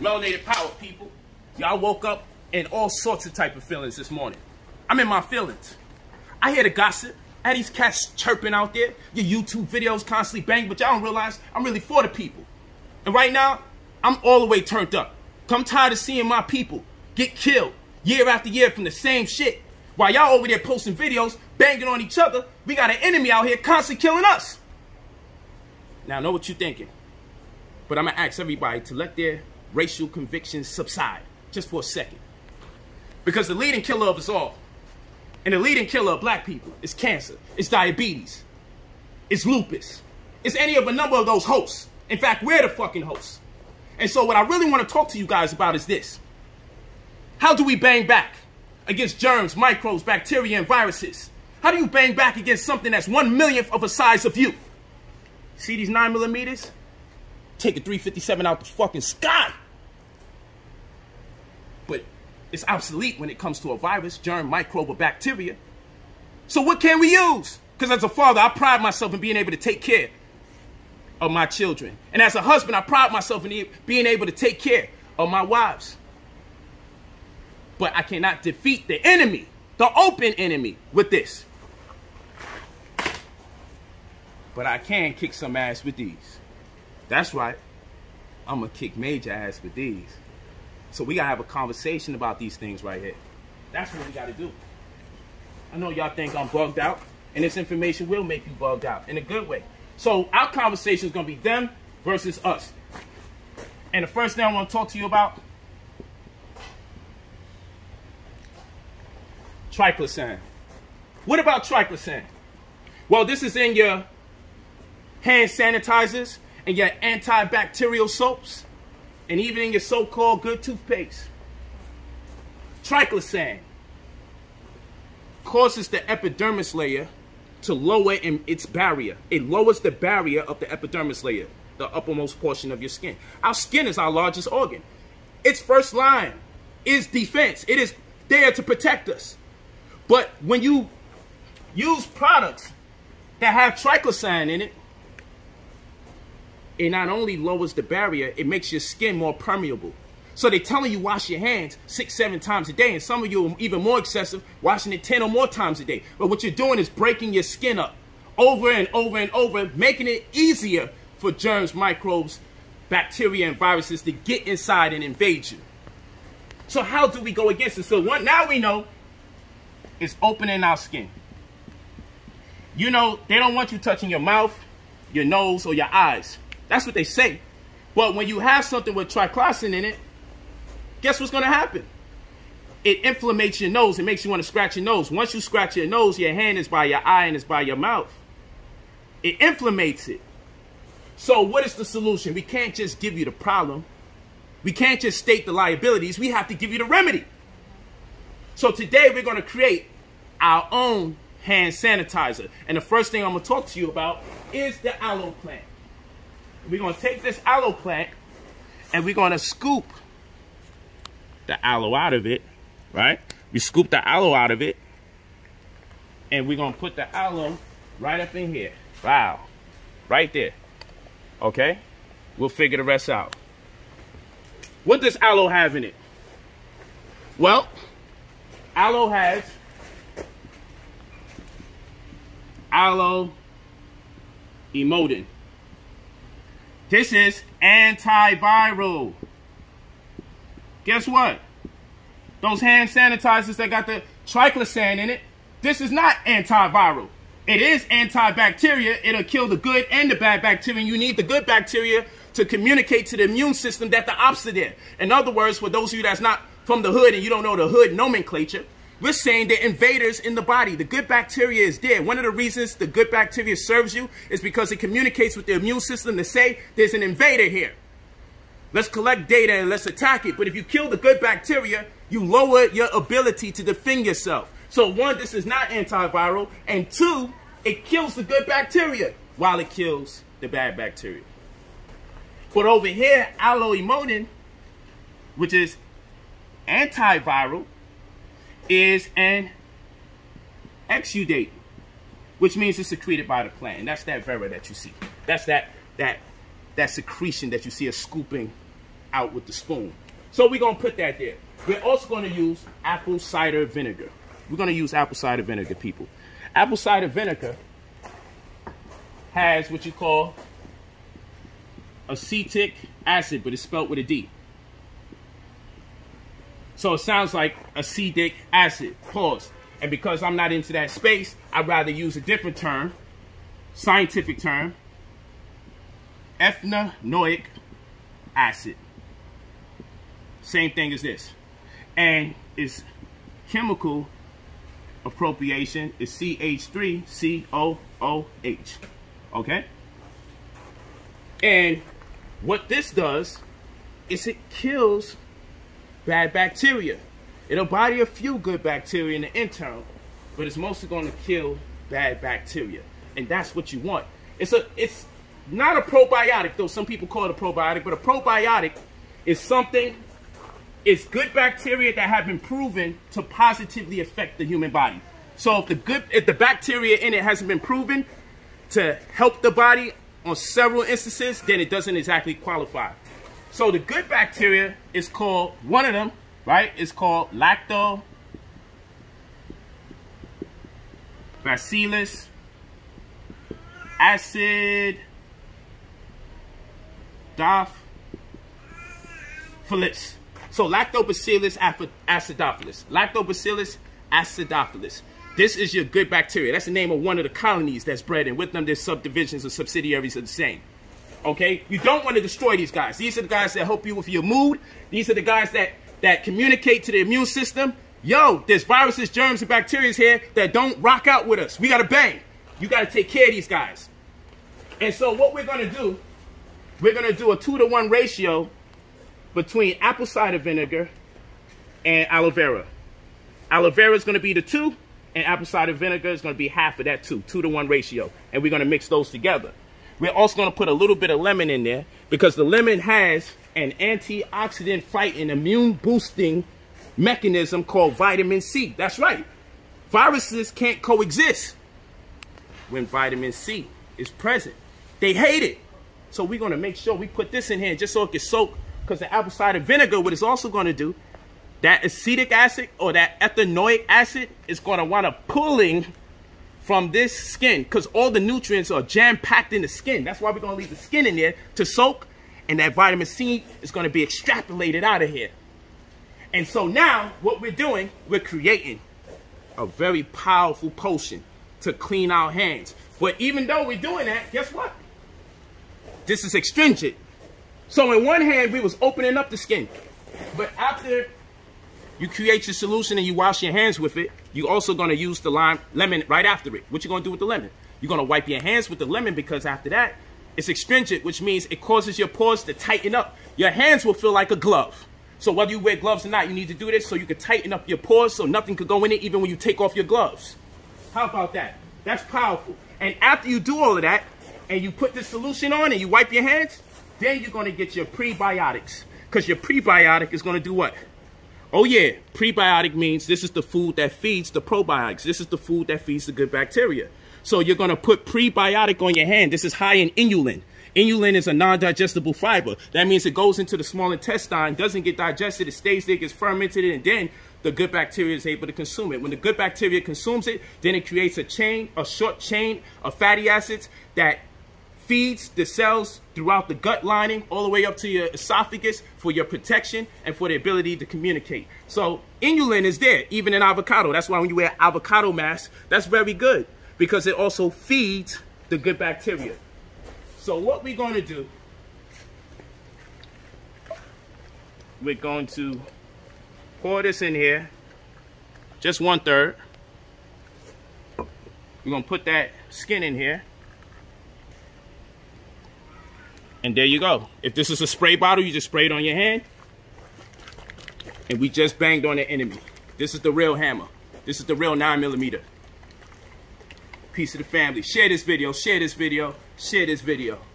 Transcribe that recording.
Melanated power, people. Y'all woke up in all sorts of type of feelings this morning. I'm in my feelings. I hear the gossip. I had these cats chirping out there. Your YouTube videos constantly bang, but y'all don't realize I'm really for the people. And right now, I'm all the way turned up. I'm tired of seeing my people get killed year after year from the same shit. While y'all over there posting videos, banging on each other, we got an enemy out here constantly killing us. Now, I know what you're thinking, but I'm going to ask everybody to let their racial convictions subside just for a second. Because the leading killer of us all, and the leading killer of black people, is cancer, it's diabetes, it's lupus, it's any of a number of those hosts. In fact, we're the fucking hosts. And so what I really want to talk to you guys about is this. How do we bang back against germs, microbes, bacteria, and viruses? How do you bang back against something that's 1/1,000,000th of a size of you? See these 9mm? Take a 357 out the fucking sky. But it's obsolete when it comes to a virus, germ, microbe, or bacteria. So what can we use? Because as a father, I pride myself in being able to take care of my children. And as a husband, I pride myself in being able to take care of my wives. But I cannot defeat the enemy, the open enemy, with this. But I can kick some ass with these. That's right. I'm going to kick major ass with these. So we got to have a conversation about these things right here. That's what we got to do. I know y'all think I'm bugged out, and this information will make you bugged out in a good way. So our conversation is going to be them versus us. And the first thing I want to talk to you about, triclosan. What about triclosan? Well, this is in your hand sanitizers and your antibacterial soaps and even in your so-called good toothpaste. Triclosan causes the epidermis layer to lower in its barrier. It lowers the barrier of the epidermis layer, the uppermost portion of your skin. Our skin is our largest organ. Its first line is defense. It is there to protect us. But when you use products that have triclosan in it, it not only lowers the barrier, it makes your skin more permeable. So they're telling you wash your hands 6, 7 times a day, and some of you are even more excessive, washing it 10 or more times a day. But what you're doing is breaking your skin up over and over and over, making it easier for germs, microbes, bacteria, and viruses to get inside and invade you. So how do we go against it? So what now we know is opening our skin. You know, they don't want you touching your mouth, your nose, or your eyes. That's what they say. But when you have something with triclosan in it, guess what's going to happen? It inflames your nose. It makes you want to scratch your nose. Once you scratch your nose, your hand is by your eye and it's by your mouth. It inflames it. So what is the solution? We can't just give you the problem. We can't just state the liabilities. We have to give you the remedy. So today we're going to create our own hand sanitizer. And the first thing I'm going to talk to you about is the aloe plant. We're going to take this aloe plant and we're going to scoop the aloe out of it, right? We scoop the aloe out of it and we're going to put the aloe right up in here. Wow. Right there. Okay? We'll figure the rest out. What does aloe have in it? Well, aloe has aloe emodin. This is antiviral. Guess what? Those hand sanitizers that got the triclosan in it, this is not antiviral. It is antibacterial. It'll kill the good and the bad bacteria. You need the good bacteria to communicate to the immune system that the ops are there. In other words, for those of you that's not from the hood and you don't know the hood nomenclature, we're saying they're invaders in the body. The good bacteria is there. One of the reasons the good bacteria serves you is because it communicates with the immune system to say there's an invader here. Let's collect data and let's attack it. But if you kill the good bacteria, you lower your ability to defend yourself. So one, this is not antiviral, and two, it kills the good bacteria while it kills the bad bacteria. But over here, aloe emodin, which is antiviral, is an exudate, which means it's secreted by the plant. And that's that vera that you see. That's that secretion that you see, a scooping out with the spoon. So we're going to put that there. We're also going to use apple cider vinegar. We're going to use apple cider vinegar, people. Apple cider vinegar has what you call acetic acid, but it's spelled with a D. So it sounds like acetic acid, pause. And because I'm not into that space, I'd rather use a different term, scientific term, ethanoic acid. Same thing as this. And its chemical appropriation is CH3COOH. Okay? And what this does is it kills bad bacteria. It'll body a few good bacteria in the internal, but it's mostly going to kill bad bacteria. And that's what you want. It's not a probiotic, though some people call it a probiotic, but a probiotic is something, it's good bacteria that have been proven to positively affect the human body. So if the bacteria in it hasn't been proven to help the body on several instances, then it doesn't exactly qualify. So the good bacteria is called, one of them, right, is called Lactobacillus Acidophilus. So Lactobacillus Acidophilus. This is your good bacteria. That's the name of one of the colonies that's bred, and with them there's subdivisions or subsidiaries of the same. Okay? You don't want to destroy these guys. These are the guys that help you with your mood. These are the guys that communicate to the immune system. Yo, there's viruses, germs, and bacteria here that don't rock out with us. We got to bang. You got to take care of these guys. And so what we're going to do, we're going to do a 2-to-1 ratio between apple cider vinegar and aloe vera. Aloe vera is going to be the 2, and apple cider vinegar is going to be half of that 2, 2-to-1 ratio. And we're going to mix those together. We're also going to put a little bit of lemon in there because the lemon has an antioxidant fighting, immune boosting mechanism called vitamin C. That's right. Viruses can't coexist when vitamin C is present. They hate it. So we're going to make sure we put this in here just so it can soak, because the apple cider vinegar, what it's also going to do, that acetic acid or that ethanoic acid is going to want to pulling from this skin, because all the nutrients are jam-packed in the skin. That's why we're going to leave the skin in there to soak, and that vitamin C is going to be extrapolated out of here. And so now what we're doing, we're creating a very powerful potion to clean our hands. But even though we're doing that, guess what? This is extringent. So in one hand, we was opening up the skin. But after you create your solution and you wash your hands with it, you're also going to use the lemon right after it. What you going to do with the lemon? You're going to wipe your hands with the lemon, because after that, it's extringent, which means it causes your pores to tighten up. Your hands will feel like a glove. So whether you wear gloves or not, you need to do this so you can tighten up your pores so nothing could go in it, even when you take off your gloves. How about that? That's powerful. And after you do all of that, and you put this solution on and you wipe your hands, then you're going to get your prebiotics, because your prebiotic is going to do what? Oh yeah, prebiotic means this is the food that feeds the probiotics. This is the food that feeds the good bacteria. So you're going to put prebiotic on your hand. This is high in inulin. Inulin is a non-digestible fiber. That means it goes into the small intestine, doesn't get digested, it stays there, gets fermented, and then the good bacteria is able to consume it. When the good bacteria consumes it, then it creates a chain, a short chain of fatty acids that feeds the cells throughout the gut lining all the way up to your esophagus for your protection and for the ability to communicate. So inulin is there, even in avocado. That's why when you wear avocado masks, that's very good, because it also feeds the good bacteria. So what we're going to do, we're going to pour this in here, just 1/3. We're going to put that skin in here. And there you go. If this is a spray bottle, you just spray it on your hand. And we just banged on the enemy. This is the real hammer. This is the real 9mm. Piece of the family. Share this video. Share this video. Share this video.